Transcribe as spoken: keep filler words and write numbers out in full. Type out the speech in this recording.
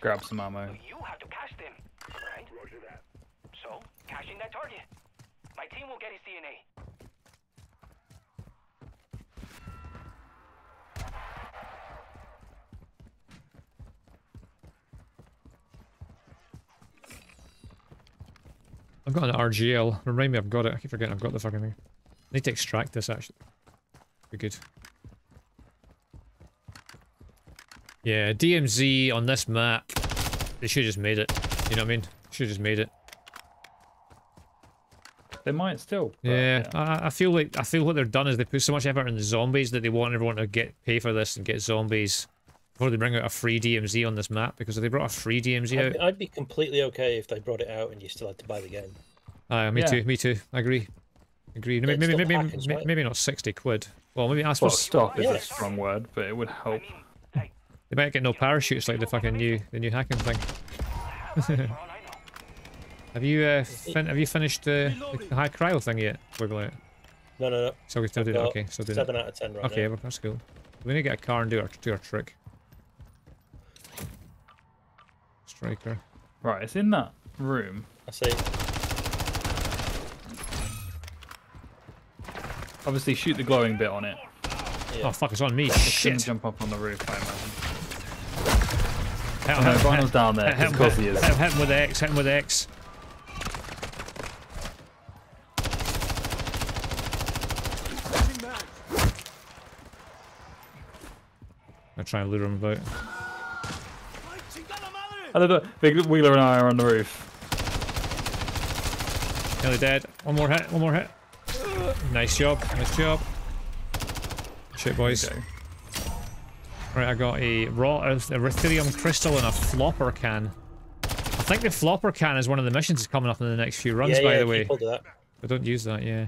Grab some ammo. So you have to cash them, right? Roger that. So, cash in that target. My team will get his D N A. I've got an R G L. Remind me I've got it. I keep forgetting I've got the fucking thing. I need to extract this actually. Be good. Yeah, D M Z on this map. They should have just made it. You know what I mean? Should have just made it. They might still. Yeah, yeah. I, I feel like I feel what they've done is they put so much effort in the zombies that they want everyone to get pay for this and get zombies before they bring out a free D M Z on this map. Because if they brought a free D M Z I'd, out, I'd be completely okay if they brought it out and you still had to buy the game. Aye, me yeah. too. Me too. I agree. Agree. Maybe maybe maybe, hackers, maybe, right? maybe not sixty quid. Well, maybe I suppose well, stop is yeah. a strong word, but it would help. They might get no parachutes like the fucking new the new hacking thing. Have you uh, fin have you finished uh, the high cryo thing yet? Wiggle out. No, no, no. So we still do that. Okay, still do that. Seven out of ten right now. Okay, well, that's cool. We need to get a car and do our do our trick. Striker. Right, it's in that room. I see. Obviously, shoot the glowing bit on it. Yeah. Oh fuck! It's on me. I shit! Jump up on the roof, I imagine. Hit him, no, hit him, hit, down there. Hit, him, hit, he is. Hit, hit him with the X, hit him with the X. I'll try and lure him about. Oh, the big Wheeler and I are on the roof. Nearly dead. One more hit, one more hit. Nice job, nice job. Shit, boys. Okay. Right, I got a raw erythrium crystal and a flopper can. I think the flopper can is one of the missions that's coming up in the next few runs, yeah, by yeah, the way. People do that. I don't use that, yeah.